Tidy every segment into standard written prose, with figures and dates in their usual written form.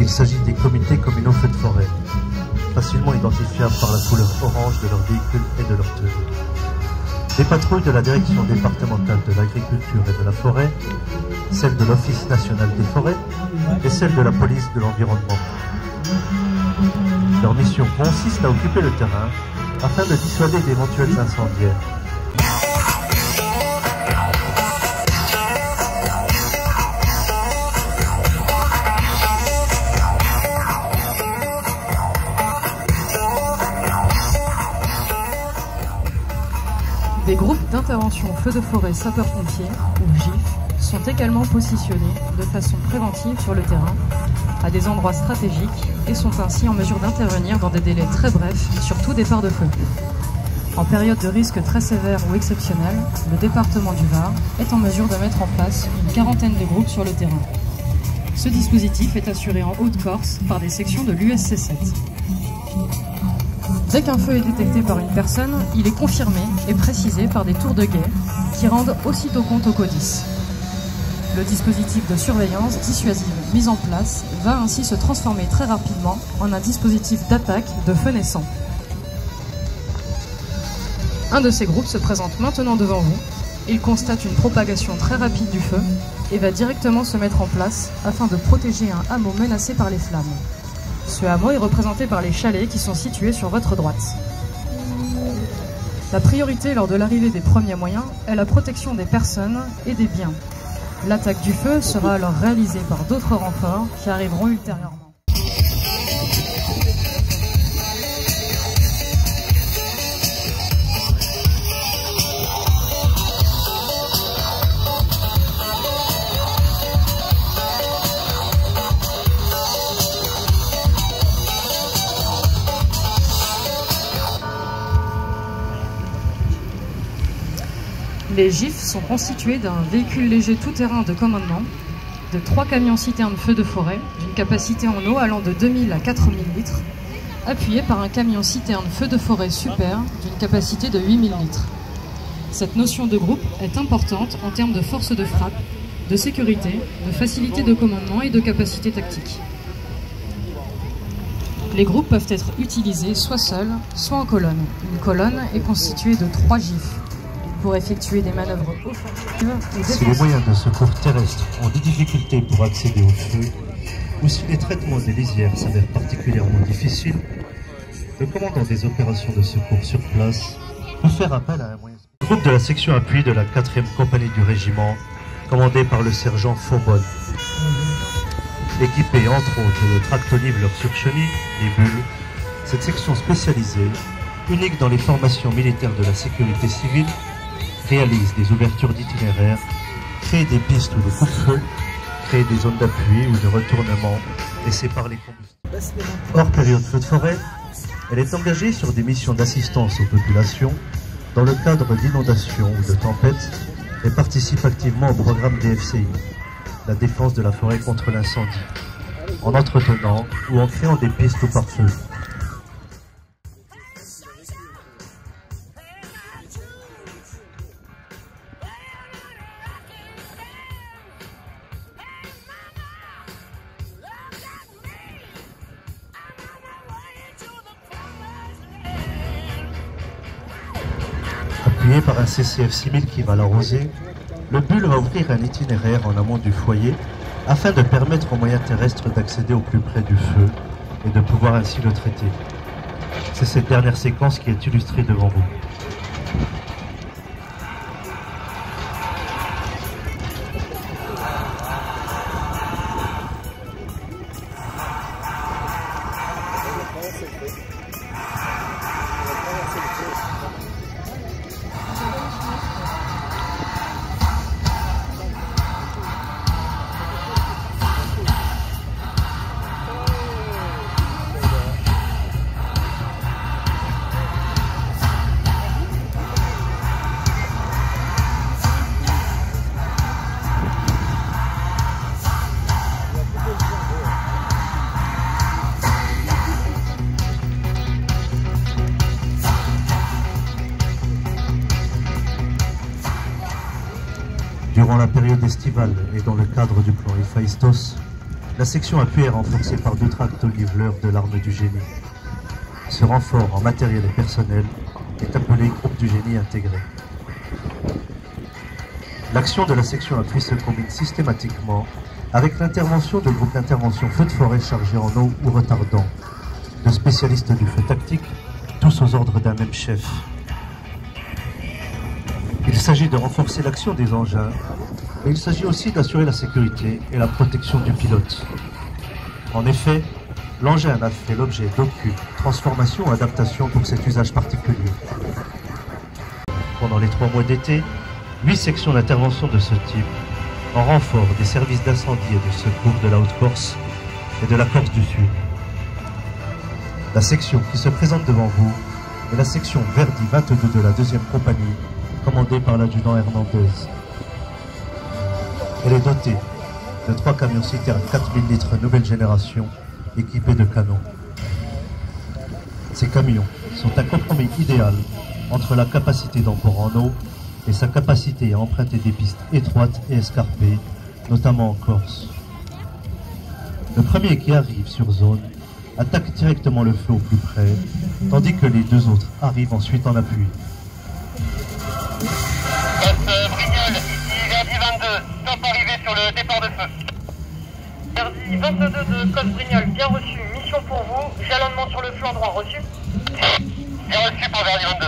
Il s'agit des comités communaux feux de forêt, facilement identifiables par la couleur orange de leurs véhicules et de leurs tenues. Des patrouilles de la Direction départementale de l'agriculture et de la forêt, celle de l'Office national des forêts et celle de la police de l'environnement. Leur mission consiste à occuper le terrain afin de dissuader d'éventuels incendiaires. Des groupes d'intervention feux de forêt sapeurs-pompiers, ou GIF, sont également positionnés de façon préventive sur le terrain, à des endroits stratégiques, et sont ainsi en mesure d'intervenir dans des délais très brefs sur tout départ de feu. En période de risque très sévère ou exceptionnel, le département du Var est en mesure de mettre en place une quarantaine de groupes sur le terrain. Ce dispositif est assuré en Haute-Corse par des sections de l'USC7. Dès qu'un feu est détecté par une personne, il est confirmé et précisé par des tours de guet qui rendent aussitôt compte au CODIS. Le dispositif de surveillance dissuasive mis en place va ainsi se transformer très rapidement en un dispositif d'attaque de feu naissant. Un de ces groupes se présente maintenant devant vous. Il constate une propagation très rapide du feu et va directement se mettre en place afin de protéger un hameau menacé par les flammes. Ce hameau est représenté par les chalets qui sont situés sur votre droite. La priorité lors de l'arrivée des premiers moyens est la protection des personnes et des biens. L'attaque du feu sera alors réalisée par d'autres renforts qui arriveront ultérieurement. Les GIF sont constitués d'un véhicule léger tout-terrain de commandement, de 3 camions-citernes feux de forêt, d'une capacité en eau allant de 2000 à 4000 litres, appuyés par un camion-citerne feu de forêt super, d'une capacité de 8000 litres. Cette notion de groupe est importante en termes de force de frappe, de sécurité, de facilité de commandement et de capacité tactique. Les groupes peuvent être utilisés soit seuls, soit en colonne. Une colonne est constituée de 3 GIF. Pour effectuer des manœuvres offensives et défensives. Si les moyens de secours terrestres ont des difficultés pour accéder au feu, ou si les traitements des lisières s'avèrent particulièrement difficiles, le commandant des opérations de secours sur place peut faire appel à un moyen. Le groupe de la section appui de la 4e compagnie du régiment, commandé par le sergent Faubonne. Équipé entre autres de tractolives sur chenilles, les bulles, cette section spécialisée, unique dans les formations militaires de la sécurité civile, réalise des ouvertures d'itinéraires, crée des pistes ou des coups de feu, crée des zones d'appui ou de retournement et sépare les combustibles. Hors période feu de forêt, elle est engagée sur des missions d'assistance aux populations dans le cadre d'inondations ou de tempêtes et participe activement au programme DFCI, la défense de la forêt contre l'incendie, en entretenant ou en créant des pistes au pare-feu. Appuyé par un CCF 6000 qui va l'arroser, le bulle va ouvrir un itinéraire en amont du foyer afin de permettre aux moyens terrestres d'accéder au plus près du feu et de pouvoir ainsi le traiter. C'est cette dernière séquence qui est illustrée devant vous. Durant la période estivale et dans le cadre du plan Hephaïstos, la section appui est renforcée par 2 tracteurs niveleurs de l'arme du génie. Ce renfort en matériel et personnel est appelé groupe du génie intégré. L'action de la section appui se combine systématiquement avec l'intervention de groupes d'intervention feu de forêt chargés en eau ou retardants, de spécialistes du feu tactique, tous aux ordres d'un même chef. Il s'agit de renforcer l'action des engins, mais il s'agit aussi d'assurer la sécurité et la protection du pilote. En effet, l'engin n'a fait l'objet d'aucune transformation ou adaptation pour cet usage particulier. Pendant les 3 mois d'été, 8 sections d'intervention de ce type, en renfort des services d'incendie et de secours de la Haute-Corse et de la Corse du Sud. La section qui se présente devant vous est la section Verdi 22 de la 2e compagnie, commandée par l'adjudant Hernandez. Elle est dotée de 3 camions citernes 4000 litres nouvelle génération équipés de canons. Ces camions sont un compromis idéal entre la capacité d'emport en eau et sa capacité à emprunter des pistes étroites et escarpées, notamment en Corse. Le premier qui arrive sur zone attaque directement le feu au plus près, tandis que les 2 autres arrivent ensuite en appui. Brignoles, ici Verdi 22, top arrivé sur le départ de feu. Verdi 22 de code Brignoles, bien reçu, mission pour vous, jalonnement sur le flanc droit, reçu. Bien reçu pour Verdi 22.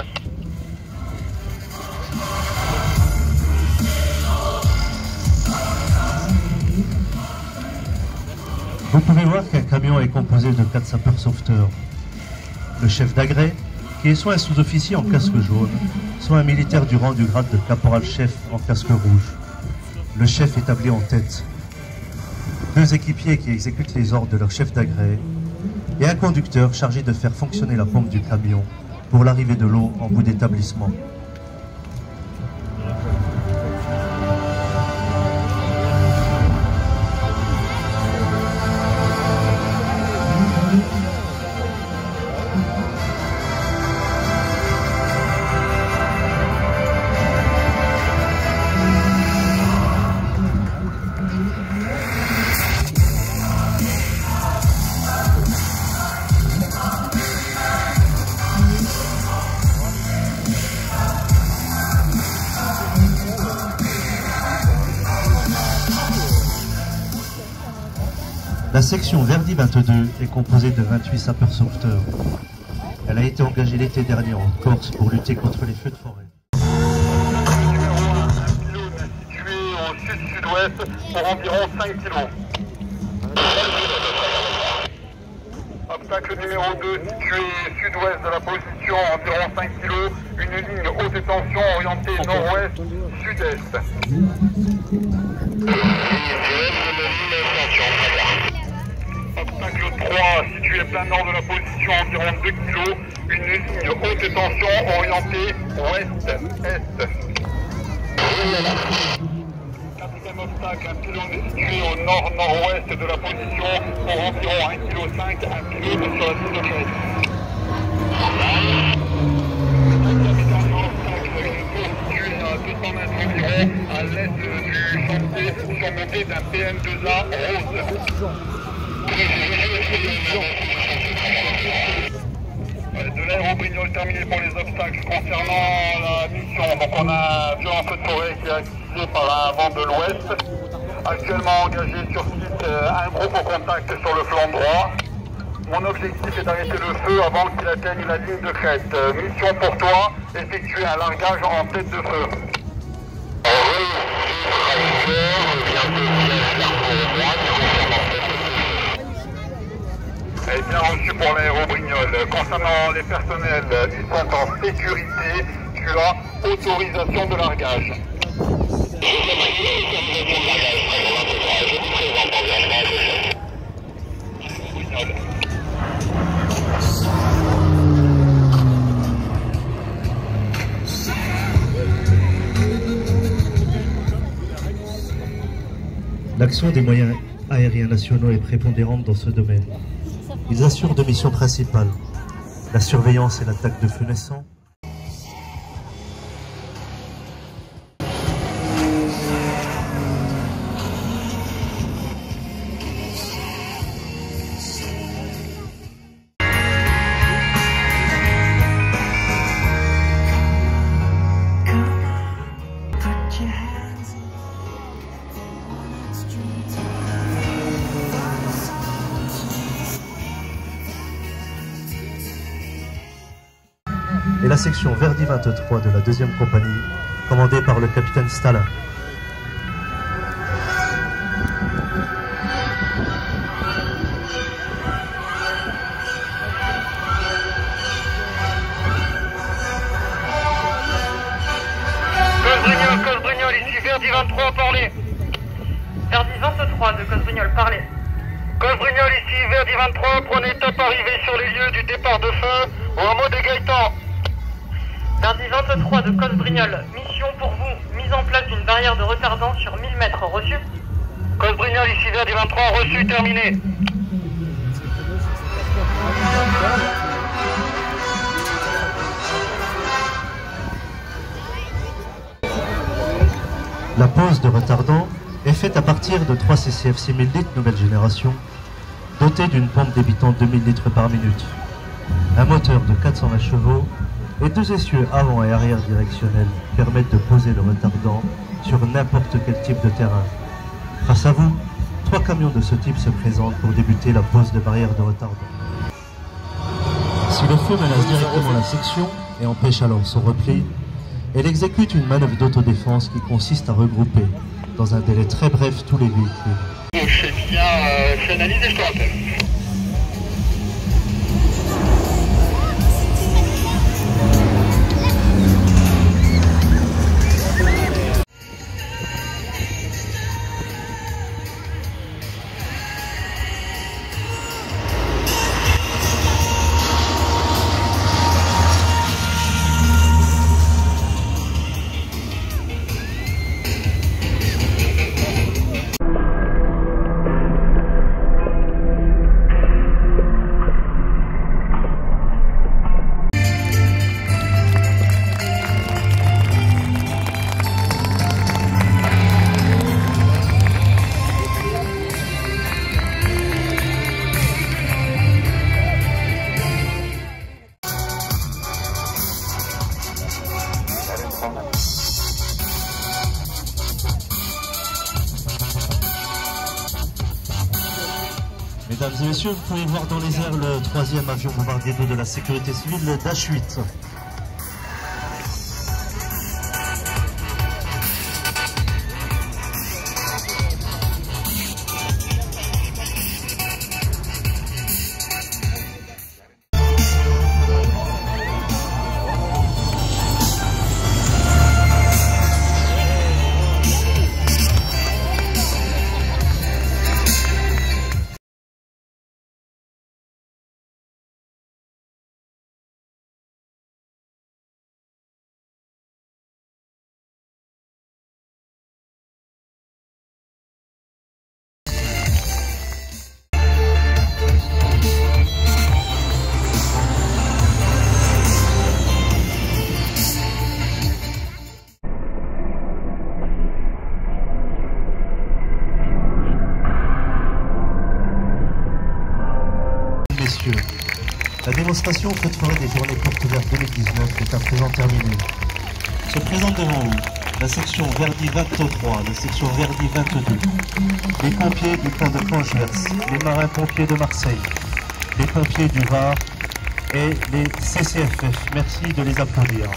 Vous pouvez voir qu'un camion est composé de 4 sapeurs-sauveteurs. Le chef d'agrès, qui est soit un sous-officier en casque jaune, soit un militaire du rang du grade de caporal-chef en casque rouge. Le chef établi en tête. 2 équipiers qui exécutent les ordres de leur chef d'agrès et un conducteur chargé de faire fonctionner la pompe du camion pour l'arrivée de l'eau en bout d'établissement. La section Verdi 22 est composée de 28 sapeurs-sauveteurs. Elle a été engagée l'été dernier en Corse pour lutter contre les feux de forêt. Numéro 1, Lune, tué au sud-sud-ouest pour environ 5 km. Obstacle numéro 2, situé sud-ouest de la position, environ 5 km. Une ligne haute tension orientée nord-ouest, sud-est. Obstacle 3, situé plein nord de la position, environ 2 kg, une ligne haute tension orientée ouest-est. 4e obstacle, un pylône situé au nord-nord-ouest de la position, pour environ 1,5 kg, un pylône sur la zone de crête. 5e et dernier obstacle, une tour située à 200 mètres environ, à l'est du chantier, surmontée d'un PM2A rose. De l'aérobrignol terminé pour les obstacles concernant la mission. Donc on a un violent feu de forêt qui est activé par un vent de l'ouest. Actuellement engagé sur site un groupe au contact sur le flanc droit. Mon objectif est d'arrêter le feu avant qu'il atteigne la ligne de crête. Mission pour toi, effectuer un largage en tête de feu. Et bien reçu pour l'aérobrignole. Concernant les personnels, ils sont en sécurité. Tu as autorisation de largage. L'action des moyens aériens nationaux est prépondérante dans ce domaine. Ils assurent 2 missions principales, la surveillance et l'attaque de feux naissants. et la section Verdi 23 de la 2e compagnie, commandée par le capitaine Stalla. Code Brignoles, ici Verdi 23, parlez. Verdi 23 de Code Brignoles, parlez. Code Brignoles, ici Verdi 23, prenez top arrivée sur les lieux du départ de feu au hameau des Gaëtans. Verdi 23 de Code Brignoles, mission pour vous, mise en place d'une barrière de retardant sur 1000 mètres, reçu. Code Brignoles, ici Verdi 23, reçu, terminé. La pose de retardant est faite à partir de 3 CCF 6000 litres nouvelle génération, dotée d'une pompe débitant 2000 litres par minute, un moteur de 420 chevaux et 2 essieux avant et arrière directionnels permettent de poser le retardant sur n'importe quel type de terrain. Face à vous, 3 camions de ce type se présentent pour débuter la pose de barrière de retardant. Si le feu menace directement la section et empêche alors son repli, elle exécute une manœuvre d'autodéfense qui consiste à regrouper, dans un délai très bref, tous les véhicules. Je sais bien, je fais analyse et je te rappelle. Mesdames et messieurs, vous pouvez voir dans les airs le 3e avion bombardier d'eau de la sécurité civile, le Dash 8. La démonstration Feu de forêt des journées portes ouvertes 2019 est à présent terminée. Se présente devant vous la section Verdi 23, la section Verdi 22, les pompiers du camp de Congeverse, les marins pompiers de Marseille, les pompiers du Var et les CCFF. Merci de les applaudir.